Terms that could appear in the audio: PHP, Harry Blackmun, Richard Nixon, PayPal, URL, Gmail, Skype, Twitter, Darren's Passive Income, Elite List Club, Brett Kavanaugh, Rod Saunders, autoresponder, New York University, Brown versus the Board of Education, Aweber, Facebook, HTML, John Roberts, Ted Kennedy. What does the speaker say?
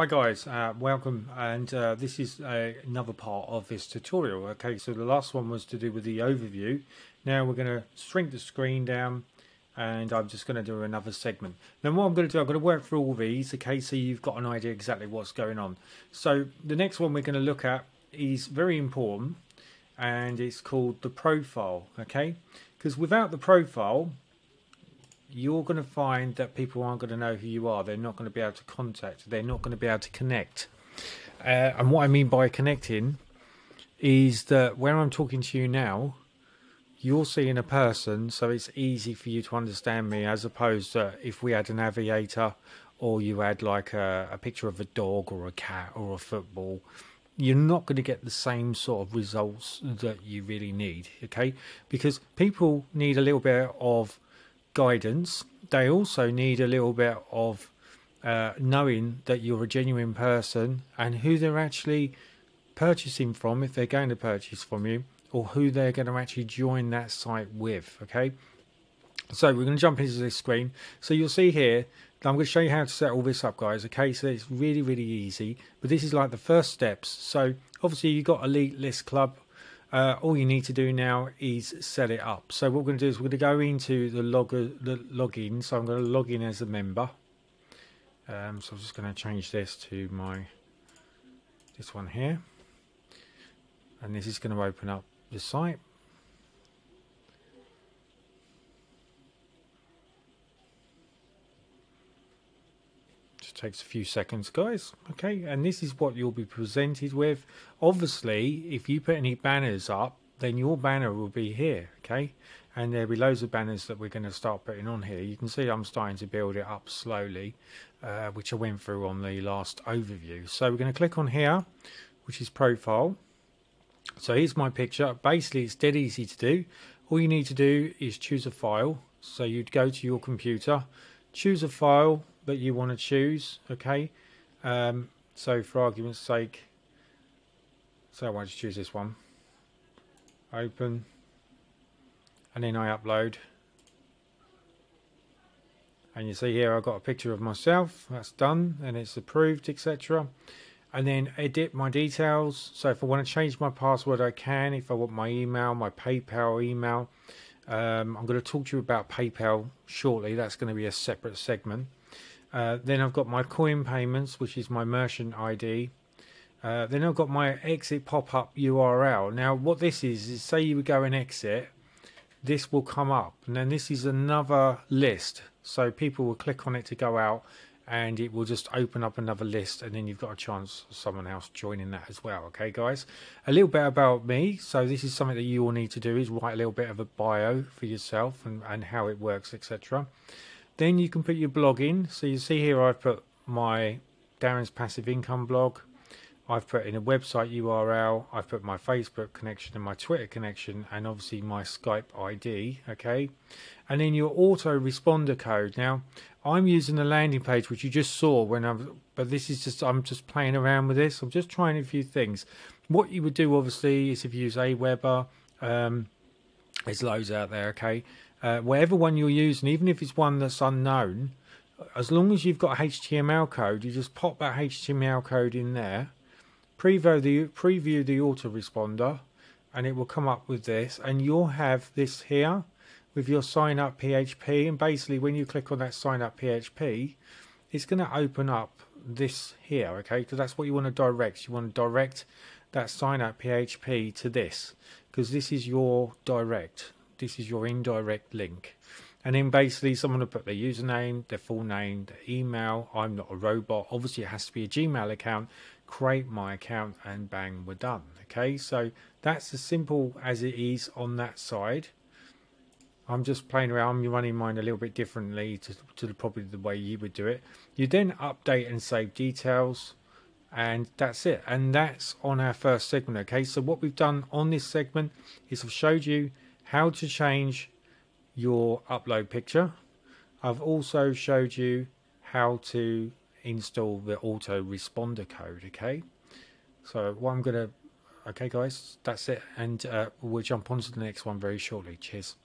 Hi guys, welcome, and this is another part of this tutorial. Okay, so the last one was to do with the overview. Now we're going to shrink the screen down, and I'm just going to do another segment. Then what I'm going to do, I'm going to work through all these, okay, so you've got an idea exactly what's going on. So the next one we're going to look at is very important, and it's called the profile, okay? Because without the profile, you're going to find that people aren't going to know who you are. They're not going to be able to contact. They're not going to be able to connect. And what I mean by connecting is that where I'm talking to you now, you're seeing a person, so it's easy for you to understand me, as opposed to if we had an aviator, or you had like a picture of a dog or a cat or a football. You're not going to get the same sort of results that you really need, okay? Because people need a little bit of guidance. They also need a little bit of knowing that you're a genuine person and who they're actually purchasing from, if they're going to purchase from you, or who they're going to actually join that site with. Okay, so we're going to jump into this screen. So you'll see here, I'm going to show you how to set all this up, guys. Okay, so it's really easy, but this is like the first steps. So obviously you've got Elite List Club. All you need to do now is set it up. So what we're going to do is we're going to go into the login. So I'm going to log in as a member. So I'm just going to change this to this one here, and this is going to open up the site. Takes a few seconds, guys. Okay, and this is what you'll be presented with. Obviously, if you put any banners up, then your banner will be here, okay? And there'll be loads of banners that we're going to start putting on here. You can see I'm starting to build it up slowly, which I went through on the last overview. So we're going to click on here, which is profile. So here's my picture. Basically, it's dead easy to do. All you need to do is choose a file. So you'd go to your computer, choose a file that you want to choose, okay? So for argument's sake, so I just choose this one, open, and then I upload, and you see here I've got a picture of myself. That's done, and it's approved, etc. And then edit my details. So if I want to change my password, I can. If I want my email, my PayPal email, I'm going to talk to you about PayPal shortly. That's going to be a separate segment. Then I've got my coin payments, which is my merchant ID. Then I've got my exit pop-up URL. Now what this is say you would go and exit, this will come up. And then this is another list. So people will click on it to go out, and it will just open up another list, and then you've got a chance of someone else joining that as well. Okay guys, a little bit about me. So this is something that you all need to do, is write a little bit of a bio for yourself and how it works, etc. Then you can put your blog in. So you see here I've put my Darren's Passive Income blog. I've put in a website URL. I've put my Facebook connection and my Twitter connection, and obviously my Skype ID. Okay. And then your autoresponder code. Now I'm using the landing page, which you just saw but this is just, I'm just playing around with this. I'm just trying a few things. What you would do obviously is if you use Aweber, there's loads out there. Okay. Whatever one you're using, even if it's one that's unknown, as long as you've got a HTML code, you just pop that HTML code in there, preview the autoresponder, and it will come up with this, and you'll have this here with your sign up PHP. And basically when you click on that sign up PHP, it's going to open up this here, okay? Because that's what you want to direct. You want to direct that sign up PHP to this, because this is your direct. This is your indirect link. And then basically someone will put their username, their full name, their email. I'm not a robot. Obviously it has to be a Gmail account. Create my account, and bang, we're done. Okay, so that's as simple as it is on that side. I'm just playing around. I'm running mine a little bit differently to probably the way you would do it. You then update and save details, and that's it. And that's on our first segment. Okay, so what we've done on this segment is I've showed you how to change your upload picture. I've also showed you how to install the autoresponder code, okay? So what I'm gonna, okay guys, that's it, and we'll jump on to the next one very shortly. Cheers.